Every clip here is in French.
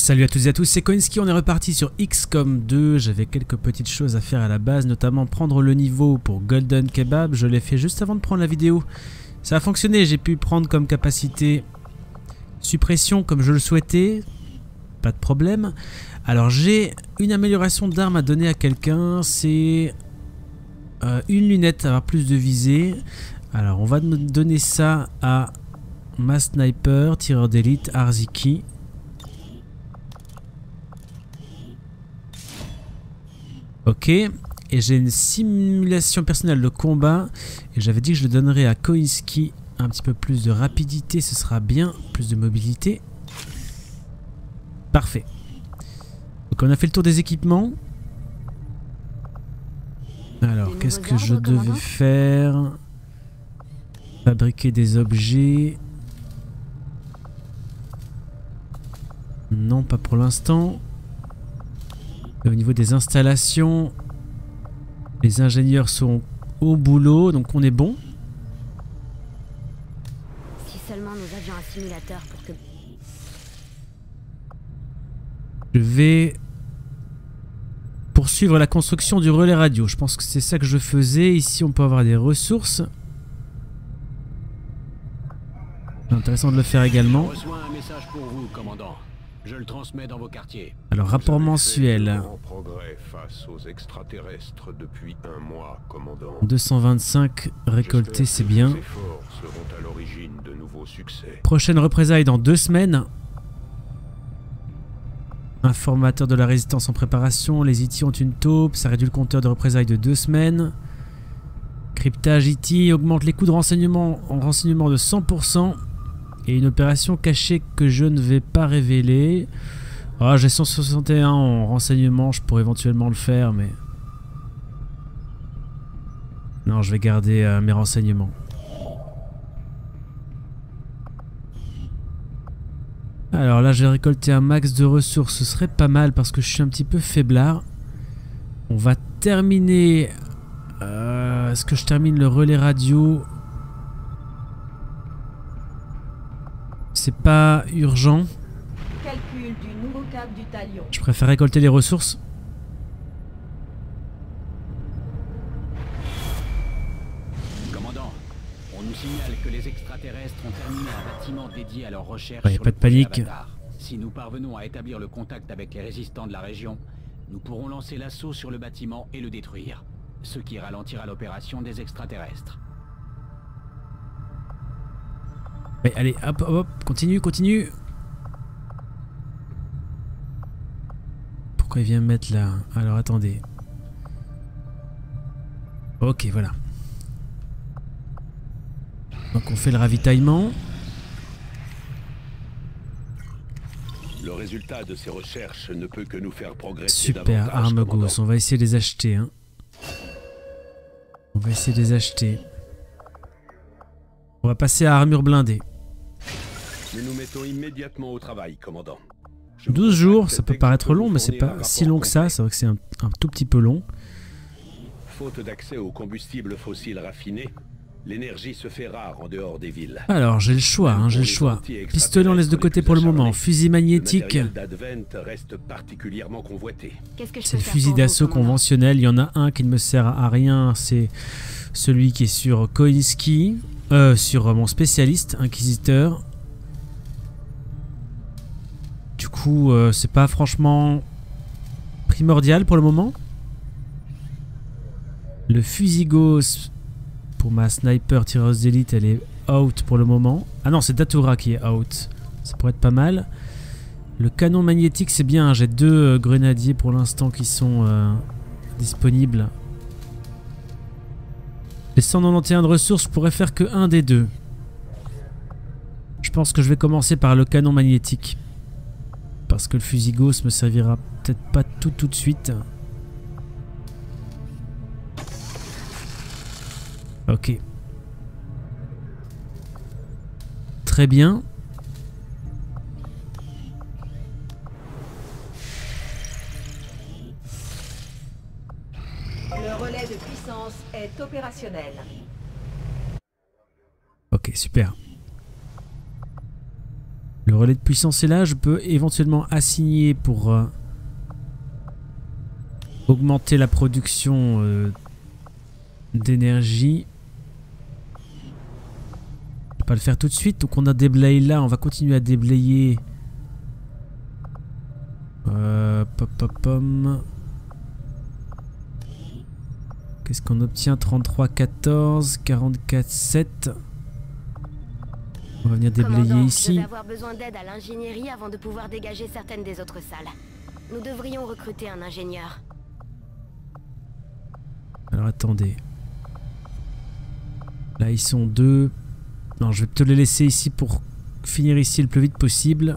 Salut à toutes et à tous, c'est Koinsky, on est reparti sur XCOM 2, j'avais quelques petites choses à faire à la base, notamment prendre le niveau pour Golden Kebab, je l'ai fait juste avant de prendre la vidéo. Ça a fonctionné, j'ai pu prendre comme capacité suppression comme je le souhaitais, pas de problème. Alors j'ai une amélioration d'arme à donner à quelqu'un, c'est une lunette, avoir plus de visée. Alors on va donner ça à ma sniper, tireur d'élite, Arziki. Ok, et j'ai une simulation personnelle de combat, et j'avais dit que je le donnerais à Koinsky. Un petit peu plus de rapidité, ce sera bien, plus de mobilité. Parfait. Donc on a fait le tour des équipements. Alors, qu'est-ce que je devais faire? Fabriquer des objets. Non, pas pour l'instant. Au niveau des installations, les ingénieurs sont au boulot, donc on est bon. Si seulement nous avions un simulateur pour que... Je vais poursuivre la construction du relais radio. Je pense que c'est ça que je faisais. Ici, on peut avoir des ressources. C'est intéressant de le faire également. Je reçois un message pour vous, commandant. Je le transmets dans vos quartiers. Alors, rapport mensuel. 225 récoltés, c'est bien. Prochaine représailles dans 2 semaines. Informateur de la résistance en préparation. Les ETI ont une taupe. Ça réduit le compteur de représailles de 2 semaines. Cryptage ETI augmente les coûts de renseignement en renseignement de 100%. Et une opération cachée que je ne vais pas révéler. Ah, j'ai 161 en renseignement, je pourrais éventuellement le faire, mais... Non, je vais garder mes renseignements. Alors là, j'ai récolté un max de ressources, ce serait pas mal parce que je suis un petit peu faiblard. On va terminer... Est-ce que je termine le relais radio ? C'est pas urgent. Calcul du nouveau câble du talion. Je préfère récolter les ressources. Commandant, on nous signale que les extraterrestres ont terminé un bâtiment dédié à leur recherche. Il n'y a pas de panique. Si nous parvenons à établir le contact avec les résistants de la région, nous pourrons lancer l'assaut sur le bâtiment et le détruire, ce qui ralentira l'opération des extraterrestres. Mais allez, hop, hop, continue, continue. Pourquoi il vient me mettre là? Alors attendez. Ok, voilà. Donc on fait le ravitaillement. Le résultat de ces recherches ne peut que nous faire progresser. Super, arme Gauss, on va essayer de les acheter. Hein. On va essayer de les acheter. On va passer à armure blindée. Nous nous mettons immédiatement au travail, commandant. 12 jours, ça peut paraître long, mais c'est pas si long que ça. C'est vrai que c'est un tout petit peu long. Faute d'accès aux combustibles fossiles raffinés, l'énergie se fait rare en dehors des villes. Alors, j'ai le choix, hein, j'ai le choix. Pistolet, on laisse de côté pour le moment. Fusil magnétique. C'est le fusil d'assaut conventionnel. Il y en a un qui ne me sert à rien. C'est celui qui est sur Koinsky. Sur mon spécialiste, inquisiteur. Du coup, c'est pas franchement primordial pour le moment. Le fusil Gauss pour ma sniper tireuse d'élite, elle est out pour le moment. Ah non, c'est Datura qui est out. Ça pourrait être pas mal. Le canon magnétique, c'est bien. J'ai 2 grenadiers pour l'instant qui sont disponibles. Les 191 de ressources, je pourrais faire que un des deux. Je pense que je vais commencer par le canon magnétique. Parce que le fusil Gauss me servira peut-être pas tout de suite. Ok. Très bien. Est opérationnel. Ok, super. Le relais de puissance est là, je peux éventuellement assigner pour augmenter la production d'énergie. Je ne peux pas le faire tout de suite, donc on a déblayé là, on va continuer à déblayer. Qu'est-ce qu'on obtient? 33, 14, 44, 7. On va venir déblayer ici. Je vais avoir besoin d'aide à l'ingénierie avant de pouvoir dégager certaines des autres salles. Nous devrions recruter un ingénieur. Alors attendez. Là ils sont deux. Non, je vais te les laisser ici pour finir ici le plus vite possible.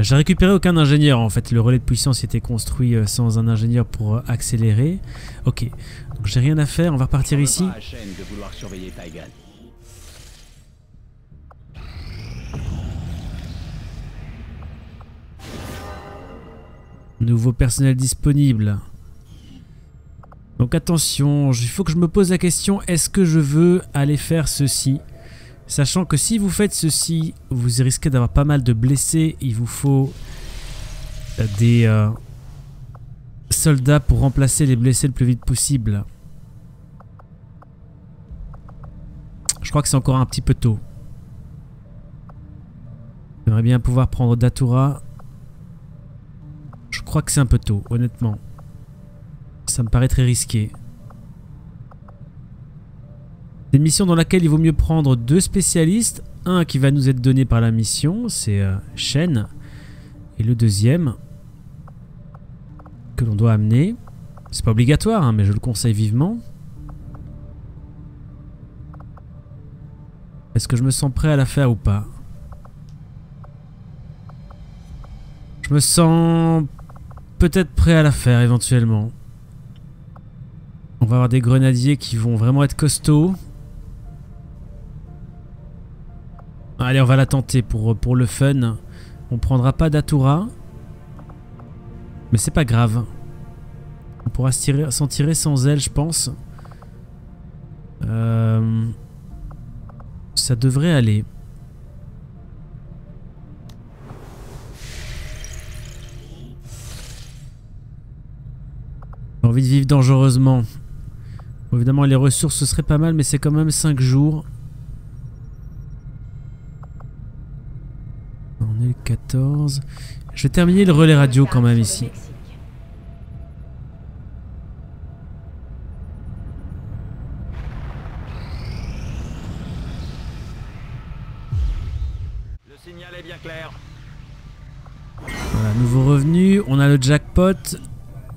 J'ai récupéré aucun ingénieur en fait. Le relais de puissance était construit sans un ingénieur pour accélérer. Ok, donc j'ai rien à faire, on va repartir ici. Nouveau personnel disponible. Donc attention, il faut que je me pose la question, est-ce que je veux aller faire ceci? Sachant que si vous faites ceci, vous risquez d'avoir pas mal de blessés. Il vous faut des soldats pour remplacer les blessés le plus vite possible. Je crois que c'est encore un petit peu tôt. J'aimerais bien pouvoir prendre Datura. Je crois que c'est un peu tôt, honnêtement. Ça me paraît très risqué. C'est une mission dans laquelle il vaut mieux prendre deux spécialistes. Un qui va nous être donné par la mission, c'est Shen. Et le deuxième, que l'on doit amener. C'est pas obligatoire, hein, mais je le conseille vivement. Est-ce que je me sens prêt à la faire ou pas? Je me sens peut-être prêt à la faire éventuellement. On va avoir des grenadiers qui vont vraiment être costauds. Allez, on va la tenter pour le fun. On prendra pas Datura. Mais c'est pas grave. On pourra s'en tirer sans elle, je pense. Ça devrait aller. J'ai envie de vivre dangereusement. Bon, évidemment, les ressources, ce serait pas mal, mais c'est quand même 5 jours. On est le 14. Je vais terminer le relais radio quand même ici. Le signal est bien clair. Voilà, nouveau revenu. On a le jackpot.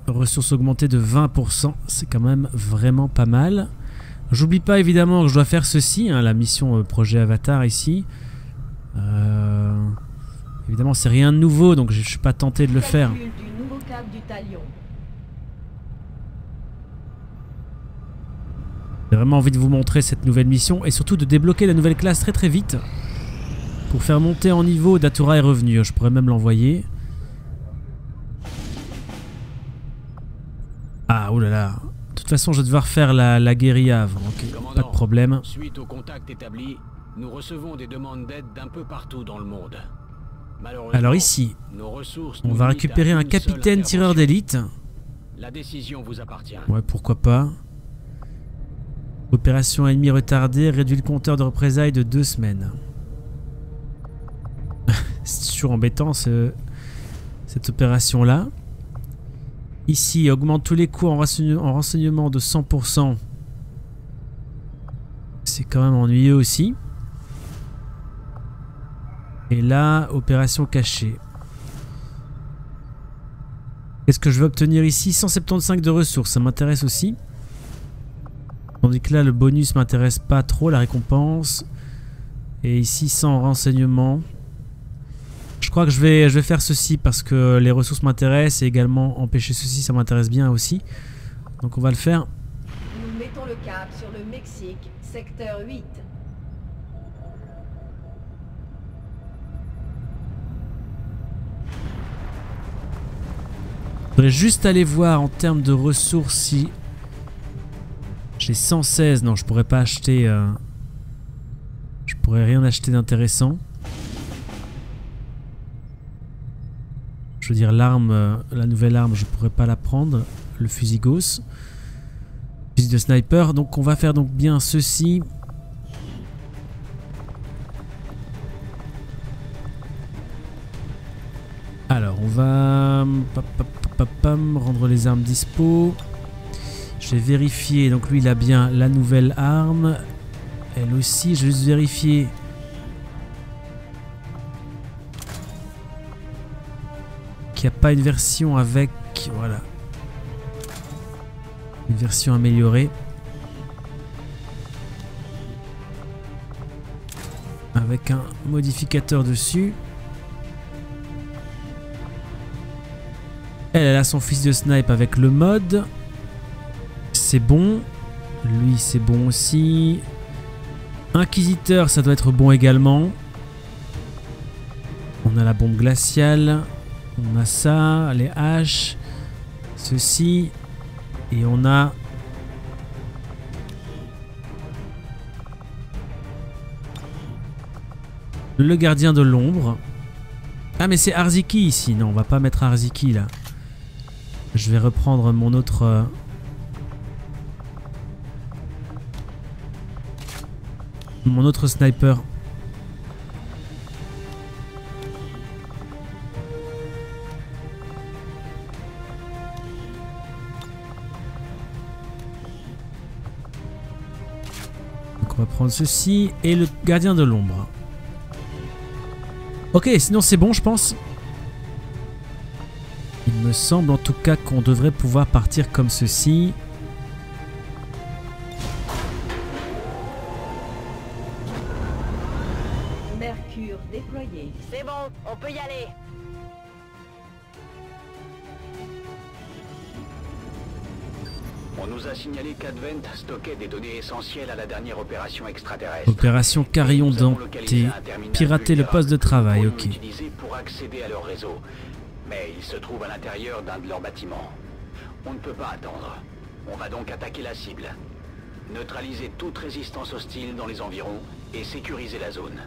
Ressources augmentées de 20%. C'est quand même vraiment pas mal. J'oublie pas évidemment que je dois faire ceci, hein, la mission projet Avatar ici. Évidemment, c'est rien de nouveau, donc je suis pas tenté de le faire. J'ai vraiment envie de vous montrer cette nouvelle mission et surtout de débloquer la nouvelle classe très vite. Pour faire monter en niveau, Datura est revenu. Je pourrais même l'envoyer. Ah, oulala. De toute façon, je vais devoir faire la guérilla avant. Ok, pas de problème. Suite au contact établi, nous recevons des demandes d'aide d'un peu partout dans le monde. Alors ici, on va récupérer un capitaine tireur d'élite. La décision vous appartient. Ouais, pourquoi pas. Opération ennemi retardée, réduit le compteur de représailles de 2 semaines. C'est toujours embêtant cette opération-là. Ici, augmente tous les coûts en renseignement de 100%. C'est quand même ennuyeux aussi. Et là, opération cachée. Qu'est-ce que je veux obtenir ici? 175 de ressources, ça m'intéresse aussi. Tandis que là, le bonus m'intéresse pas trop, la récompense. Et ici, 100 renseignements. Je crois que je vais faire ceci parce que les ressources m'intéressent et également empêcher ceci, ça m'intéresse bien aussi. Donc on va le faire. Nous mettons le cap sur le Mexique, secteur 8. Je voudrais juste aller voir en termes de ressources si j'ai 116. Non, je pourrais pas acheter. Je pourrais rien acheter d'intéressant. Je veux dire, l'arme, la nouvelle arme, je pourrais pas la prendre. Le fusil Gauss. Fusil de sniper. Donc on va faire donc bien ceci. Alors on va rendre les armes dispo. Je vais vérifier. Donc lui il a bien la nouvelle arme. Elle aussi. Je vais juste vérifier. Il n'y a pas une version avec, voilà, une version améliorée. Avec un modificateur dessus. Elle, elle a son fusil de snipe avec le mode. C'est bon. Lui c'est bon aussi. Inquisiteur ça doit être bon également. On a la bombe glaciale. On a ça, les haches, ceci, et on a le gardien de l'ombre. Ah mais c'est Arziki ici, non on va pas mettre Arziki là. Je vais reprendre mon autre... mon autre sniper. On va prendre ceci et le gardien de l'ombre. Ok, sinon c'est bon je pense. Il me semble en tout cas qu'on devrait pouvoir partir comme ceci. Mercure déployé. C'est bon, on peut y aller. On nous a signalé qu'Advent stockait des données essentielles à la dernière opération extraterrestre. Opération Carillon denté, pirater le poste de travail, ok. Pour accéder à leur réseau, mais ils se trouvent à l'intérieur d'un de leurs bâtiments. On ne peut pas attendre. On va donc attaquer la cible. Neutraliser toute résistance hostile dans les environs et sécuriser la zone.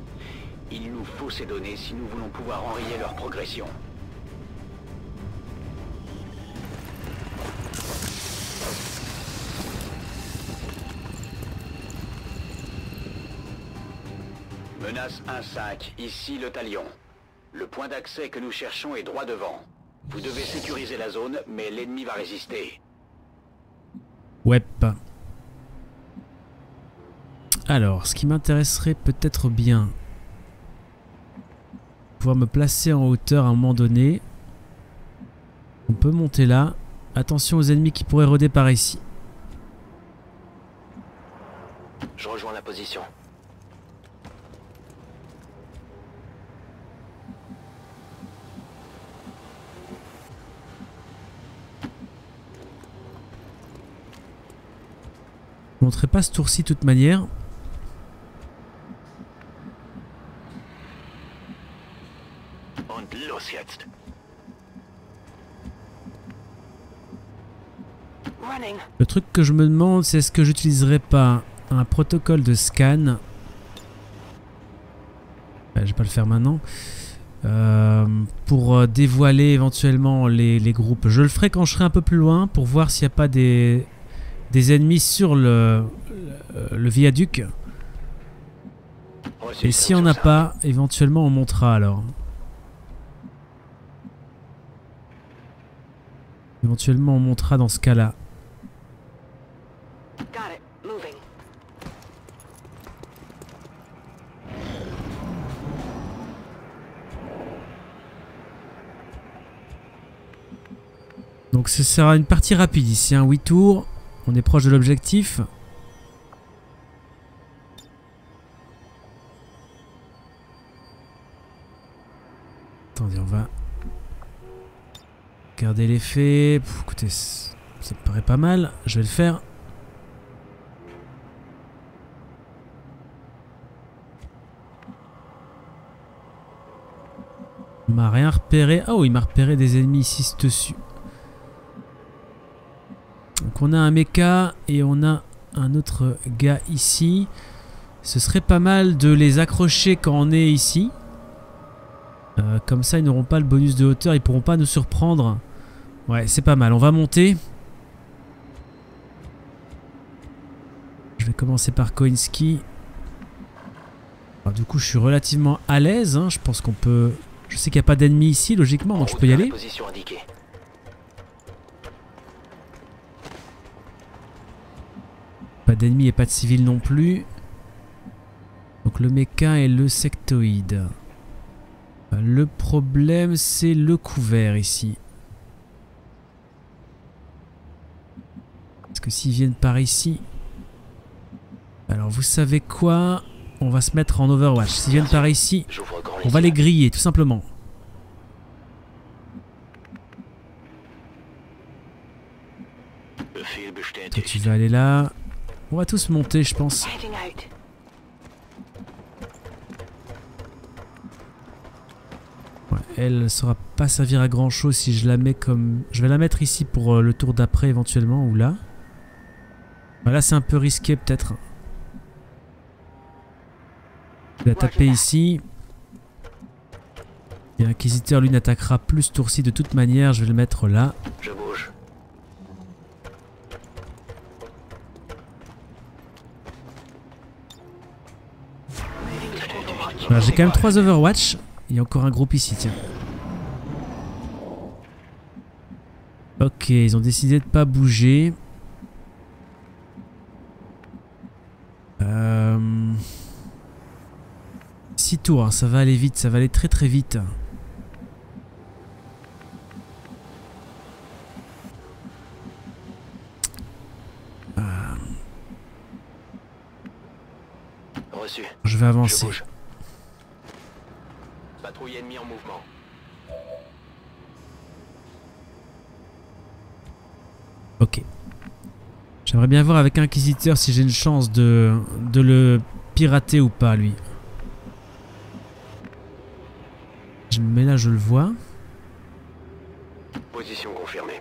Il nous faut ces données si nous voulons pouvoir enrayer leur progression. Menace 1-5, ici le talion. Le point d'accès que nous cherchons est droit devant. Vous devez sécuriser la zone, mais l'ennemi va résister. Ouais. Alors, ce qui m'intéresserait peut-être bien... pouvoir me placer en hauteur à un moment donné. On peut monter là. Attention aux ennemis qui pourraient rôder par ici. Je rejoins la position. Je ne montrerai pas ce tour-ci de toute manière. Le truc que je me demande, c'est est-ce que j'utiliserai pas un protocole de scan. Je vais pas le faire maintenant. Pour dévoiler éventuellement les groupes. Je le ferai quand je serai un peu plus loin pour voir s'il n'y a pas des ennemis sur le viaduc. Et si on n'a pas, éventuellement on montera alors. Éventuellement on montera dans ce cas-là. Donc ce sera une partie rapide ici, hein, 8 tours. On est proche de l'objectif. Attendez, on va regarder l'effet. Écoutez, ça me paraît pas mal. Je vais le faire. Il m'a rien repéré. Oh, il m'a repéré des ennemis ici dessus. Donc on a un mecha et on a un autre gars ici. Ce serait pas mal de les accrocher quand on est ici. Comme ça, ils n'auront pas le bonus de hauteur. Ils pourront pas nous surprendre. Ouais, c'est pas mal. On va monter. Je vais commencer par Koinsky. Alors, du coup, je suis relativement à l'aise. Hein. Je pense qu'on peut... Je sais qu'il n'y a pas d'ennemis ici, logiquement, donc je peux y aller. Pas d'ennemis et pas de civils non plus. Donc le mecha et le sectoïde. Le problème, c'est le couvert ici. Parce que s'ils viennent par ici... Alors vous savez quoi? On va se mettre en Overwatch. S'ils viennent par ici, on va les griller, tout simplement. Toi, tu vas aller là. On va tous monter, je pense. Ouais, elle ne saura pas servir à grand chose si je la mets comme... Je vais la mettre ici pour le tour d'après éventuellement, ou là. Bah, là, c'est un peu risqué peut-être. Il a tapé ici. Et l'inquisiteur, lui, n'attaquera plus ce tour-ci de toute manière. Je vais le mettre là. Je bouge. Voilà, j'ai quand même 3 Overwatch. Il y a encore un groupe ici, tiens. Ok, ils ont décidé de pas bouger. Tour, ça va aller vite, ça va aller très très vite. Reçu. Je vais avancer. Je patrouille ennemie en mouvement. Ok. J'aimerais bien voir avec Inquisiteur si j'ai une chance de le pirater ou pas lui. Mais là je le vois. Position confirmée.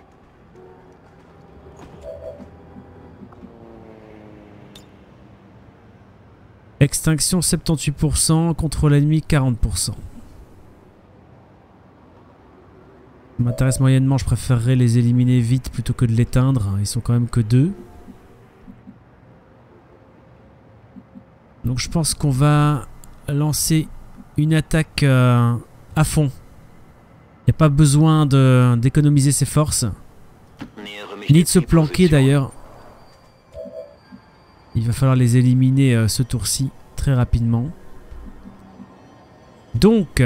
Extinction 78%, contrôle ennemi 40%. Ça m'intéresse moyennement, je préférerais les éliminer vite plutôt que de l'éteindre. Ils sont quand même que 2. Donc je pense qu'on va lancer une attaque... à fond. Il n'y a pas besoin d'économiser ses forces. Ni de se planquer d'ailleurs. Il va falloir les éliminer ce tour-ci très rapidement. Donc,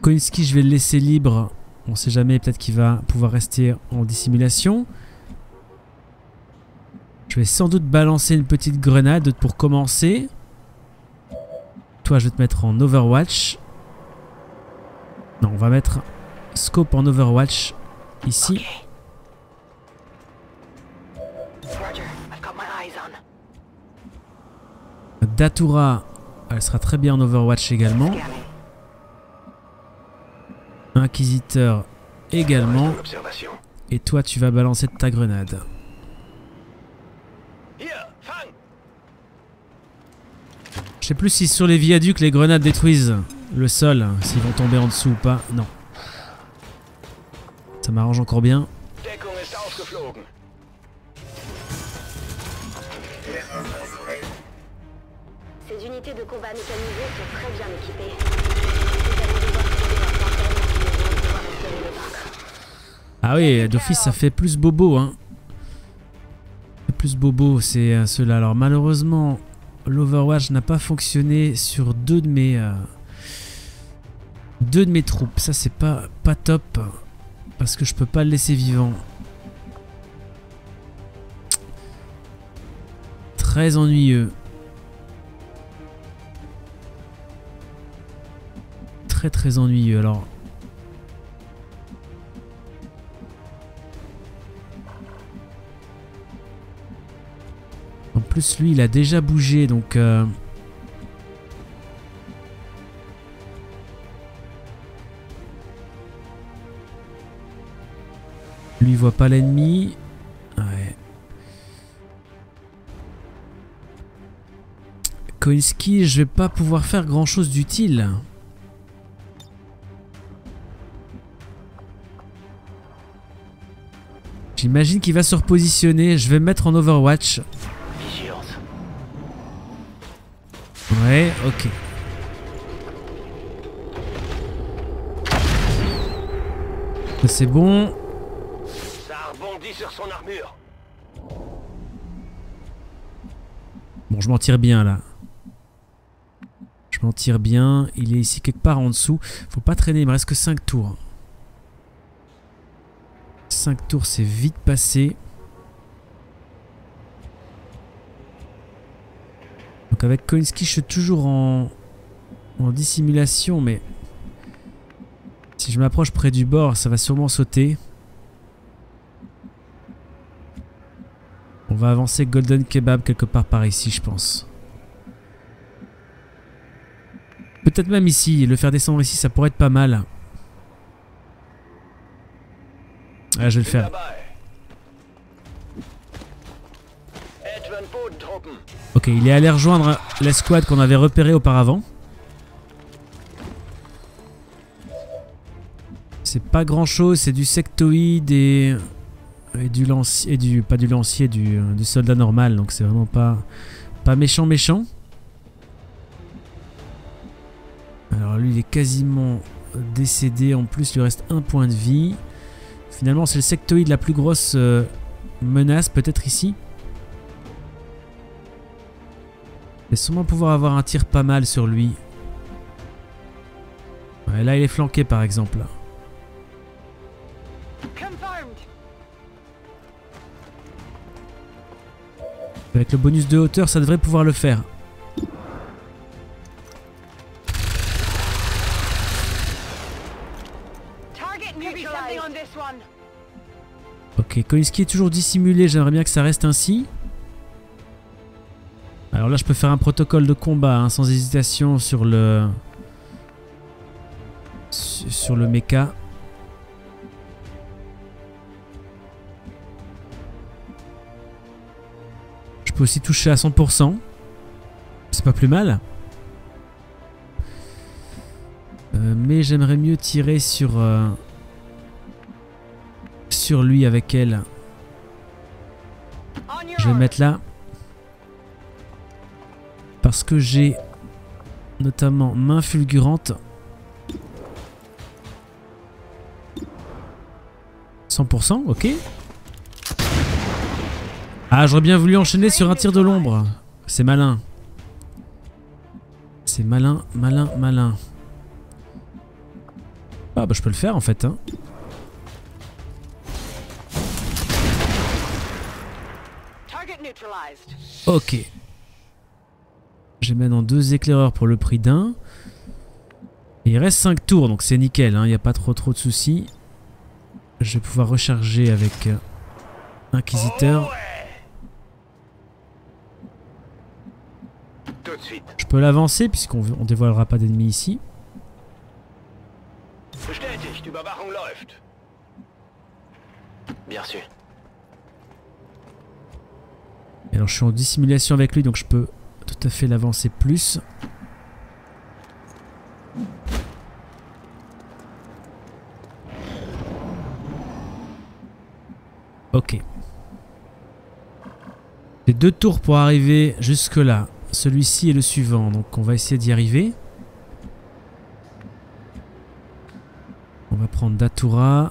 Koinsky, je vais le laisser libre. On sait jamais, peut-être qu'il va pouvoir rester en dissimulation. Je vais sans doute balancer une petite grenade pour commencer. Toi, je vais te mettre en Overwatch. Non, on va mettre Scope en Overwatch ici. Okay. Datura, elle sera très bien en Overwatch également. Inquisiteur également. Et toi, tu vas balancer de ta grenade. Je sais plus si sur les viaducs les grenades détruisent le sol, s'ils vont tomber en dessous ou pas. Non. Ça m'arrange encore bien. Ces unités de combat mécanisées sont très bien équipées. Ah oui, d'office ça fait plus bobo hein. Plus bobo, c'est ceux-là. Alors malheureusement... L'Overwatch n'a pas fonctionné sur deux de mes troupes. Ça c'est pas top parce que je peux pas le laisser vivant. Très ennuyeux. Très très ennuyeux. Alors en plus, lui, il a déjà bougé, donc... Lui, il voit pas l'ennemi. Ouais. Koinsky, je vais pas pouvoir faire grand chose d'utile. J'imagine qu'il va se repositionner, je vais me mettre en Overwatch. Vigilance. Ouais, ok. C'est bon. Ça rebondit sur son armure. Bon, je m'en tire bien là. Je m'en tire bien. Il est ici quelque part en dessous. Faut pas traîner, il me reste que 5 tours. 5 tours, c'est vite passé. Donc avec Koinsky, je suis toujours en dissimulation, mais... Si je m'approche près du bord, ça va sûrement sauter. On va avancer Golden Kebab quelque part par ici, je pense. Peut-être même ici, le faire descendre ici, ça pourrait être pas mal. Ah, je vais le faire. Ok, il est allé rejoindre la squad qu'on avait repérée auparavant. C'est pas grand chose, c'est du sectoïde et du lancier, pas du lancier, du soldat normal, donc c'est vraiment pas méchant méchant. Alors lui il est quasiment décédé, en plus il lui reste un point de vie. Finalement c'est le sectoïde la plus grosse menace, peut-être ici. Je vais sûrement pouvoir avoir un tir pas mal sur lui. Ouais, là il est flanqué par exemple. Avec le bonus de hauteur, ça devrait pouvoir le faire. Ok, Koinsky est toujours dissimulé, j'aimerais bien que ça reste ainsi. Alors là, je peux faire un protocole de combat, hein, sans hésitation sur le... sur le mecha. Je peux aussi toucher à 100%. C'est pas plus mal. Mais j'aimerais mieux tirer sur lui avec elle. Je vais le mettre là. Parce que j'ai notamment main fulgurante. 100%, ok. Ah, j'aurais bien voulu enchaîner sur un tir de l'ombre. C'est malin. C'est malin, malin, malin. Ah bah je peux le faire en fait. Hein. Ok. J'ai maintenant 2 éclaireurs pour le prix d'un. Il reste 5 tours donc c'est nickel. Il n'y a pas trop de soucis. Je vais pouvoir recharger avec Inquisiteur. Je peux l'avancer puisqu'on ne dévoilera pas d'ennemis ici. Bien sûr. Et alors je suis en dissimulation avec lui donc je peux tout à fait l'avancer plus. Ok. J'ai 2 tours pour arriver jusque là. Celui-ci est le suivant, donc on va essayer d'y arriver. On va prendre Datura.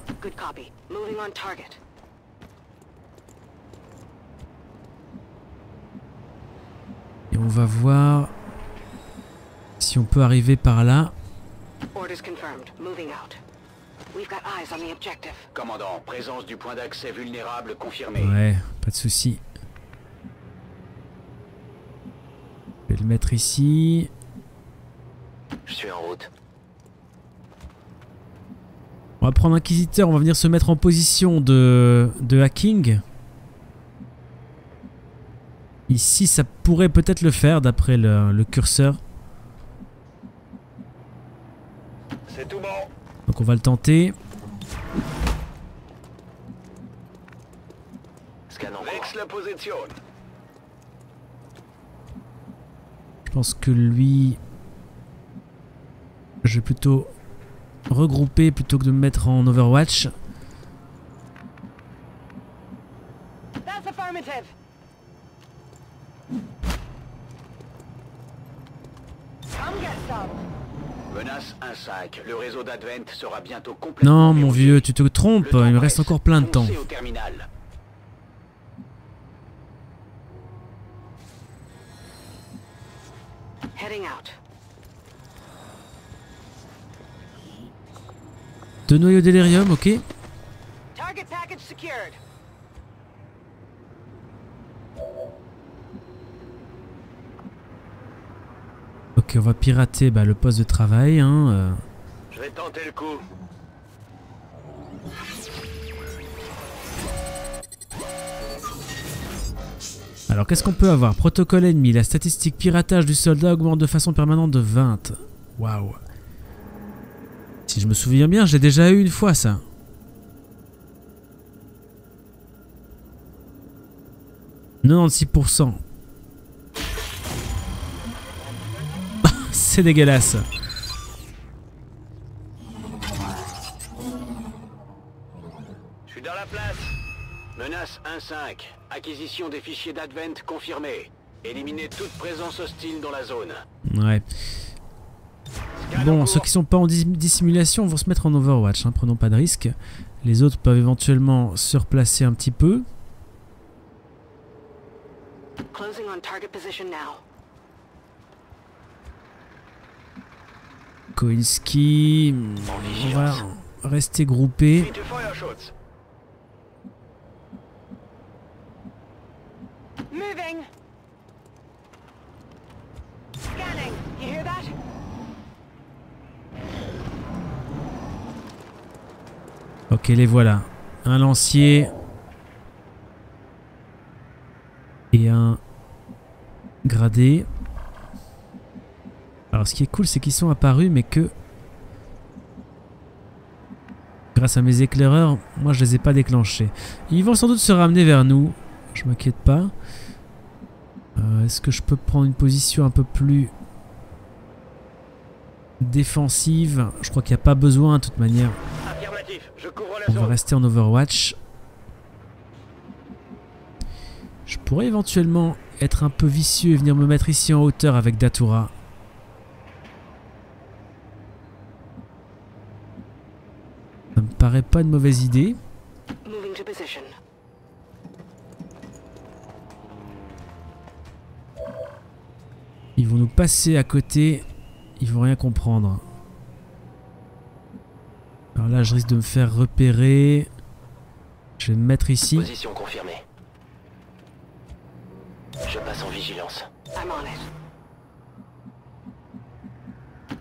Et on va voir si on peut arriver par là. Commandant, présence du point d'accès vulnérable confirmée. Ouais, pas de souci. Je vais le mettre ici. Je suis en route. On va prendre Inquisiteur, on va venir se mettre en position de hacking. Ici, ça pourrait peut-être le faire d'après le curseur. C'est tout bon. Donc on va le tenter. Scan en cours. Je Je pense que lui, je vais plutôt regrouper plutôt que de me mettre en Overwatch. Le réseau d'Advent sera bientôt complètement... Non, mon vieux, tu te trompes, il me reste encore plein de temps. Deux noyaux d'Elerium, ok. Ok, on va pirater le poste de travail. Je vais tenter le coup. Alors qu'est-ce qu'on peut avoir? Protocole ennemi, la statistique piratage du soldat augmente de façon permanente de 20. Waouh. Si je me souviens bien, j'ai déjà eu une fois ça. Non, 96%. C'est dégueulasse. Je suis dans la place. Menace 1-5. Acquisition des fichiers d'Advent confirmée. Éliminez toute présence hostile dans la zone. Ouais. Bon, ceux qui sont pas en dissimulation vont se mettre en Overwatch. Prenons pas de risque. Les autres peuvent éventuellement se replacer un petit peu. Closing on target position now. Koinsky, on va rester groupé. Ok, les voilà. Un lancier et un gradé. Alors ce qui est cool, c'est qu'ils sont apparus, mais que grâce à mes éclaireurs, moi je les ai pas déclenchés. Ils vont sans doute se ramener vers nous, je m'inquiète pas. Est-ce que je peux prendre une position un peu plus défensive? Je crois qu'il n'y a pas besoin de toute manière. On va rester en Overwatch. Je pourrais éventuellement être un peu vicieux et venir me mettre ici en hauteur avec Datura. Ça me paraît pas une mauvaise idée. Ils vont nous passer à côté, ils vont rien comprendre. Alors là, je risque de me faire repérer. Je vais me mettre ici. Position confirmée. Je passe en vigilance.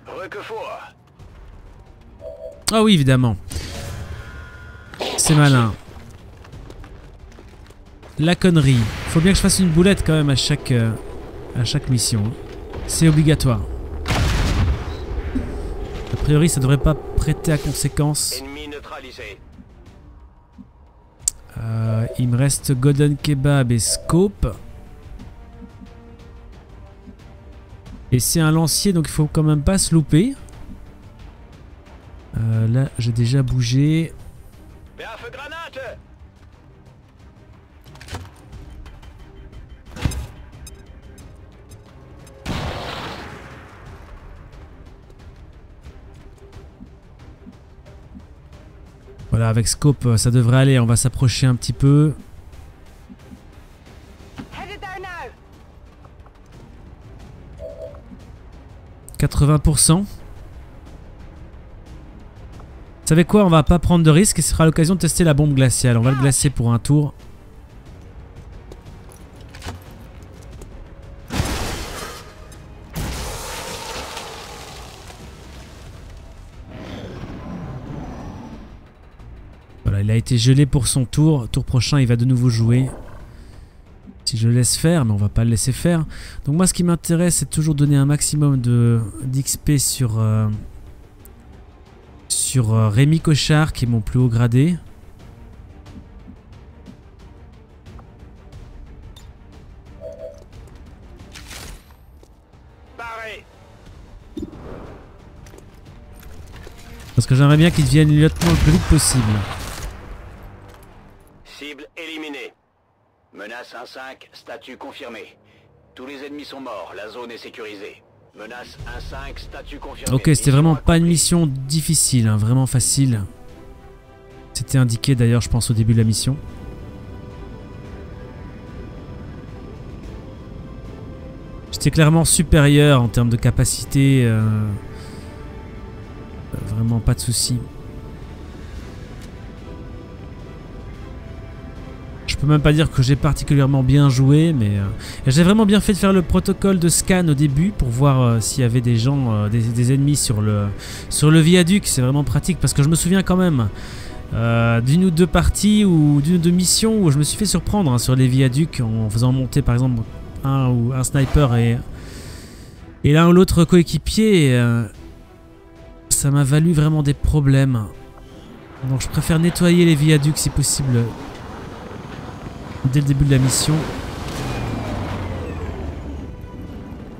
Requefort. Ah oui, évidemment. C'est malin. La connerie. Faut bien que je fasse une boulette quand même à chaque mission. C'est obligatoire. A priori, ça devrait pas prêter à conséquence. Il me reste Golden Kebab et Scope. Et c'est un lancier, donc il faut quand même pas se louper. Là, j'ai déjà bougé. Voilà, avec Scope, ça devrait aller. On va s'approcher un petit peu. « 80%. » Vous savez quoi, on va pas prendre de risque et ce sera l'occasion de tester la bombe glaciale. On va le glacer pour un tour. Voilà, il a été gelé pour son tour. Tour prochain, il va de nouveau jouer. Si je le laisse faire, mais on va pas le laisser faire. Donc moi, ce qui m'intéresse, c'est toujours donner un maximum d'XP sur Rémi Cochard, qui est mon plus haut gradé. Parce que j'aimerais bien qu'il devienne lieutenant le plus vite possible. Cible éliminée. Menace 1-5, statut confirmé. Tous les ennemis sont morts, la zone est sécurisée. Menace 1-5, statut confirmé. Ok, c'était vraiment pas une mission difficile, hein, vraiment facile. C'était indiqué d'ailleurs, je pense, au début de la mission. J'étais clairement supérieur en termes de capacité. Vraiment pas de soucis. Je peux même pas dire que j'ai particulièrement bien joué, mais j'ai vraiment bien fait de faire le protocole de scan au début pour voir s'il y avait des gens, des ennemis sur le viaduc. C'est vraiment pratique parce que je me souviens quand même d'une ou deux parties ou d'une ou deux missions où je me suis fait surprendre hein, sur les viaducs en faisant monter par exemple un sniper et l'un ou l'autre coéquipier. Ça m'a valu vraiment des problèmes. Donc je préfère nettoyer les viaducs si possible dès le début de la mission.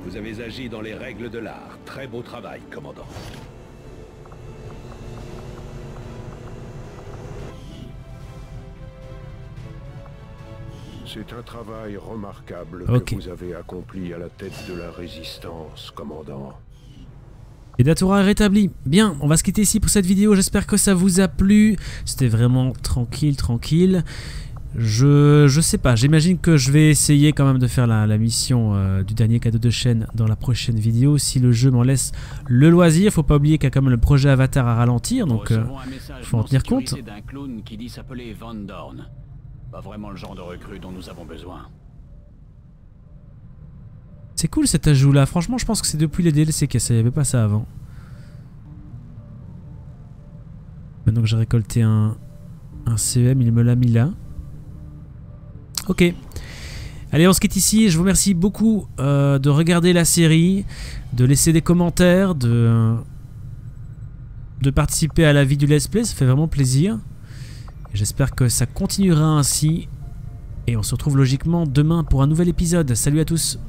Vous avez agi dans les règles de l'art. Très beau travail, commandant. C'est un travail remarquable que vous avez accompli à la tête de la résistance, commandant. Et Datura est rétabli. Bien, on va se quitter ici pour cette vidéo. J'espère que ça vous a plu. C'était vraiment tranquille. Je sais pas. J'imagine que je vais essayer quand même de faire la mission du dernier cadeau de Shen dans la prochaine vidéo. Si le jeu m'en laisse le loisir. Faut pas oublier qu'il y a quand même le projet Avatar à ralentir. Donc faut en tenir compte. D'un clone qui dit s'appeler Van Dorn. Pas vraiment le genre de recrue dont nous avons besoin. C'est cool cet ajout là, franchement je pense que c'est depuis les DLC qu'il n'y avait pas ça avant. Maintenant que j'ai récolté un CEM, il me l'a mis là. Ok. Allez, on se quitte ici, je vous remercie beaucoup de regarder la série, de laisser des commentaires, de participer à la vie du Let's Play, ça fait vraiment plaisir. J'espère que ça continuera ainsi. Et on se retrouve logiquement demain pour un nouvel épisode. Salut à tous!